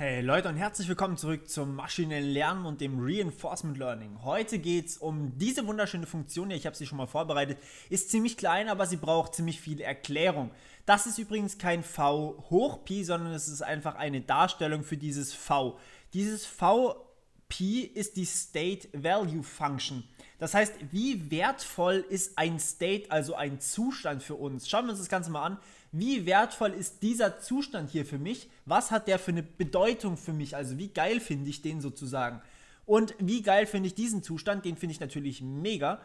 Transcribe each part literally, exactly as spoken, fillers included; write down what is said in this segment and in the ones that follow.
Hey Leute und herzlich willkommen zurück zum maschinellen Lernen und dem Reinforcement Learning. Heute geht es um diese wunderschöne Funktion hier, ich habe sie schon mal vorbereitet, ist ziemlich klein, aber sie braucht ziemlich viel Erklärung. Das ist übrigens kein V hoch Pi, sondern es ist einfach eine Darstellung für dieses V. Dieses V Pi ist die State Value Function. Das heißt, wie wertvoll ist ein State, also ein Zustand für uns? Schauen wir uns das Ganze mal an. Wie wertvoll ist dieser Zustand hier für mich? Was hat der für eine Bedeutung für mich? Also wie geil finde ich den sozusagen? Und wie geil finde ich diesen Zustand? Den finde ich natürlich mega.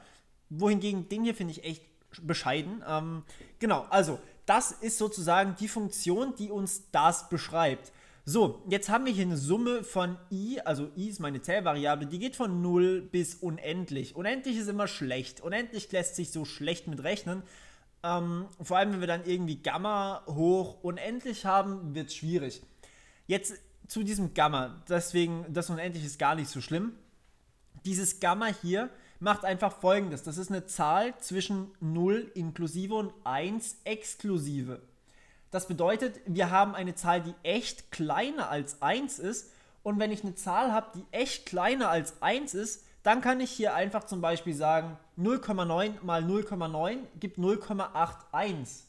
Wohingegen den hier finde ich echt bescheiden. Ähm, genau, also das ist sozusagen die Funktion, die uns das beschreibt. So, jetzt haben wir hier eine Summe von i, also i ist meine Zählvariable, die geht von null bis unendlich. Unendlich ist immer schlecht, unendlich lässt sich so schlecht mit rechnen. Ähm, vor allem, wenn wir dann irgendwie Gamma hoch unendlich haben, wird es schwierig. Jetzt zu diesem Gamma, deswegen, das unendlich ist gar nicht so schlimm. Dieses Gamma hier macht einfach Folgendes, das ist eine Zahl zwischen null inklusive und eins exklusive. Das bedeutet, wir haben eine Zahl, die echt kleiner als eins ist, und wenn ich eine Zahl habe, die echt kleiner als eins ist, dann kann ich hier einfach zum Beispiel sagen, null Komma neun mal null Komma neun gibt null Komma einundachtzig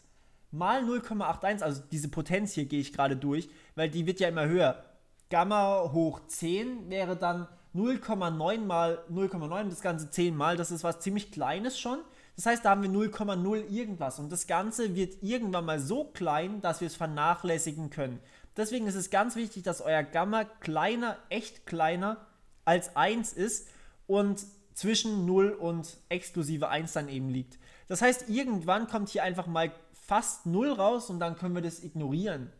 mal null Komma einundachtzig, also diese Potenz hier gehe ich gerade durch, weil die wird ja immer höher. Gamma hoch zehn wäre dann null Komma neun mal null Komma neun, das Ganze zehn mal, das ist was ziemlich Kleines schon. Das heißt, da haben wir null Komma null irgendwas und das Ganze wird irgendwann mal so klein, dass wir es vernachlässigen können. Deswegen ist es ganz wichtig, dass euer Gamma kleiner, echt kleiner als eins ist und zwischen null und exklusive eins dann eben liegt. Das heißt, irgendwann kommt hier einfach mal fast null raus und dann können wir das ignorieren.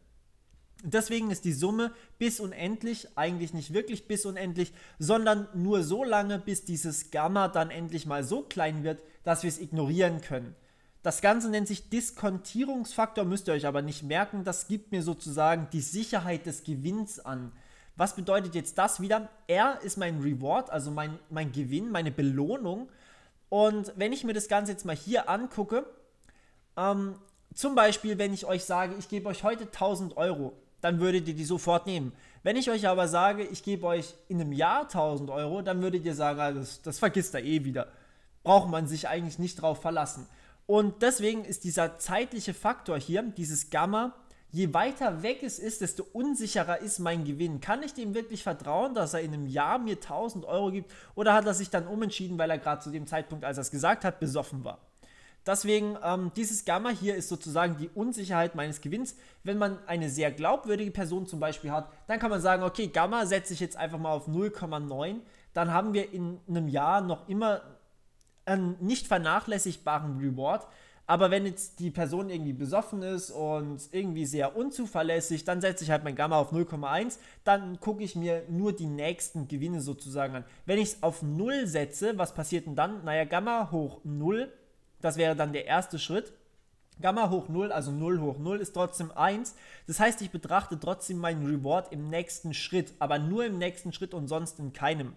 Deswegen ist die Summe bis unendlich, eigentlich nicht wirklich bis unendlich, sondern nur so lange, bis dieses Gamma dann endlich mal so klein wird, dass wir es ignorieren können. Das Ganze nennt sich Diskontierungsfaktor, müsst ihr euch aber nicht merken, das gibt mir sozusagen die Sicherheit des Gewinns an. Was bedeutet jetzt das wieder? R ist mein Reward, also mein, mein Gewinn, meine Belohnung. Und wenn ich mir das Ganze jetzt mal hier angucke, ähm, zum Beispiel, wenn ich euch sage, ich gebe euch heute tausend Euro, dann würdet ihr die sofort nehmen. Wenn ich euch aber sage, ich gebe euch in einem Jahr tausend Euro, dann würdet ihr sagen, das, das vergisst er eh wieder. Braucht man sich eigentlich nicht drauf verlassen. Und deswegen ist dieser zeitliche Faktor hier, dieses Gamma, je weiter weg es ist, desto unsicherer ist mein Gewinn. Kann ich dem wirklich vertrauen, dass er in einem Jahr mir tausend Euro gibt, oder hat er sich dann umentschieden, weil er gerade zu dem Zeitpunkt, als er es gesagt hat, besoffen war? Deswegen, ähm, dieses Gamma hier ist sozusagen die Unsicherheit meines Gewinns. Wenn man eine sehr glaubwürdige Person zum Beispiel hat, dann kann man sagen, okay, Gamma setze ich jetzt einfach mal auf null Komma neun. Dann haben wir in einem Jahr noch immer einen nicht vernachlässigbaren Reward. Aber wenn jetzt die Person irgendwie besoffen ist und irgendwie sehr unzuverlässig, dann setze ich halt mein Gamma auf null Komma eins. Dann gucke ich mir nur die nächsten Gewinne sozusagen an. Wenn ich es auf null setze, was passiert denn dann? Naja, Gamma hoch null. Das wäre dann der erste Schritt. Gamma hoch null, also null hoch null, ist trotzdem eins. Das heißt, ich betrachte trotzdem meinen Reward im nächsten Schritt, aber nur im nächsten Schritt und sonst in keinem.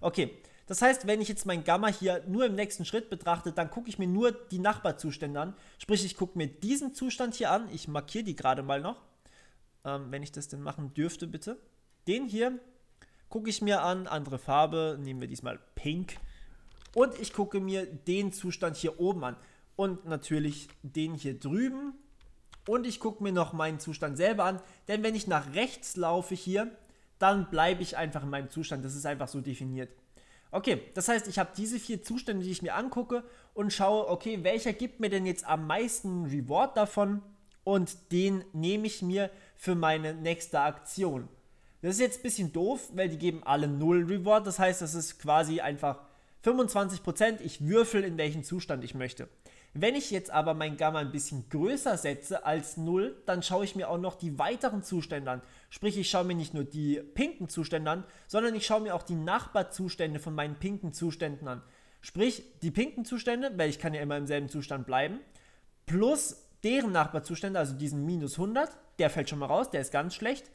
Okay, das heißt, wenn ich jetzt mein Gamma hier nur im nächsten Schritt betrachte, dann gucke ich mir nur die Nachbarzustände an. Sprich, ich gucke mir diesen Zustand hier an. Ich markiere die gerade mal noch, ähm, wenn ich das denn machen dürfte, bitte. Den hier gucke ich mir an, andere Farbe, nehmen wir diesmal Pink. Und ich gucke mir den Zustand hier oben an und natürlich den hier drüben, und ich gucke mir noch meinen Zustand selber an, denn wenn ich nach rechts laufe hier, dann bleibe ich einfach in meinem Zustand, das ist einfach so definiert. Okay, das heißt, ich habe diese vier Zustände, die ich mir angucke und schaue, okay, welcher gibt mir denn jetzt am meisten Reward davon, und den nehme ich mir für meine nächste Aktion. Das ist jetzt ein bisschen doof, weil die geben alle null Reward, das heißt, das ist quasi einfach fünfundzwanzig Prozent, ich würfel, in welchen Zustand ich möchte. Wenn ich jetzt aber mein Gamma ein bisschen größer setze als null, dann schaue ich mir auch noch die weiteren Zustände an. Sprich, ich schaue mir nicht nur die pinken Zustände an, sondern ich schaue mir auch die Nachbarzustände von meinen pinken Zuständen an. Sprich, die pinken Zustände, weil ich kann ja immer im selben Zustand bleiben, plus deren Nachbarzustände, also diesen minus hundert, der fällt schon mal raus, der ist ganz schlecht.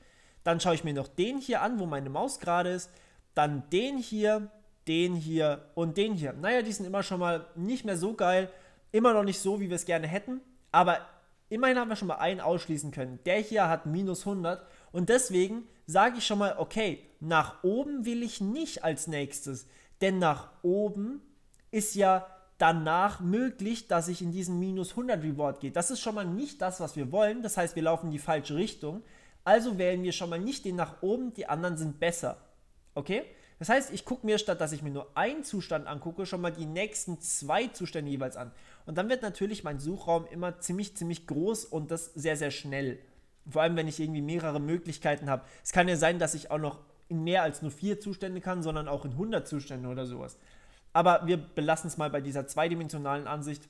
Dann schaue ich mir noch den hier an, wo meine Maus gerade ist, dann den hier, den hier und den hier. Naja, die sind immer schon mal nicht mehr so geil, immer noch nicht so, wie wir es gerne hätten, aber immerhin haben wir schon mal einen ausschließen können. Der hier hat minus hundert, und deswegen sage ich schon mal, okay, nach oben will ich nicht als nächstes, denn nach oben ist ja danach möglich, dass ich in diesen minus hundert Reward gehe. Das ist schon mal nicht das, was wir wollen, das heißt, wir laufen in die falsche Richtung, also wählen wir schon mal nicht den nach oben, die anderen sind besser, okay? Das heißt, ich gucke mir, statt dass ich mir nur einen Zustand angucke, schon mal die nächsten zwei Zustände jeweils an. Und dann wird natürlich mein Suchraum immer ziemlich, ziemlich groß und das sehr, sehr schnell. Vor allem, wenn ich irgendwie mehrere Möglichkeiten habe. Es kann ja sein, dass ich auch noch in mehr als nur vier Zustände kann, sondern auch in hundert Zustände oder sowas. Aber wir belassen es mal bei dieser zweidimensionalen Ansicht.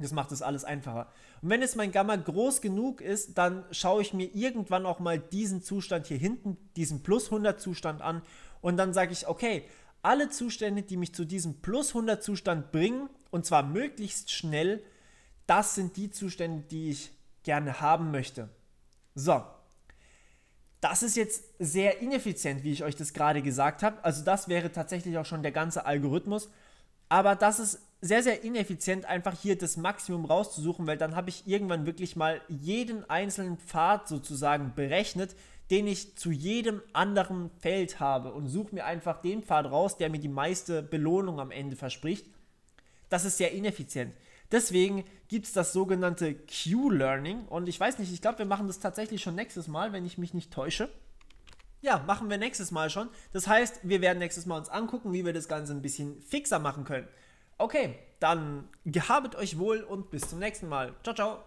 Das macht das alles einfacher. Und wenn jetzt mein Gamma groß genug ist, dann schaue ich mir irgendwann auch mal diesen Zustand hier hinten, diesen plus hundert Zustand an. Und dann sage ich, okay, alle Zustände, die mich zu diesem plus hundert Zustand bringen, und zwar möglichst schnell, das sind die Zustände, die ich gerne haben möchte. So, das ist jetzt sehr ineffizient, wie ich euch das gerade gesagt habe. Also das wäre tatsächlich auch schon der ganze Algorithmus. Aber das ist sehr, sehr ineffizient, einfach hier das Maximum rauszusuchen, weil dann habe ich irgendwann wirklich mal jeden einzelnen Pfad sozusagen berechnet, den ich zu jedem anderen Feld habe, und suche mir einfach den Pfad raus, der mir die meiste Belohnung am Ende verspricht. Das ist sehr ineffizient. Deswegen gibt es das sogenannte Q-Learning und ich weiß nicht, ich glaube, wir machen das tatsächlich schon nächstes Mal, wenn ich mich nicht täusche. Ja, machen wir nächstes Mal schon. Das heißt, wir werden nächstes Mal uns angucken, wie wir das Ganze ein bisschen fixer machen können. Okay, dann gehabet euch wohl und bis zum nächsten Mal. Ciao, ciao.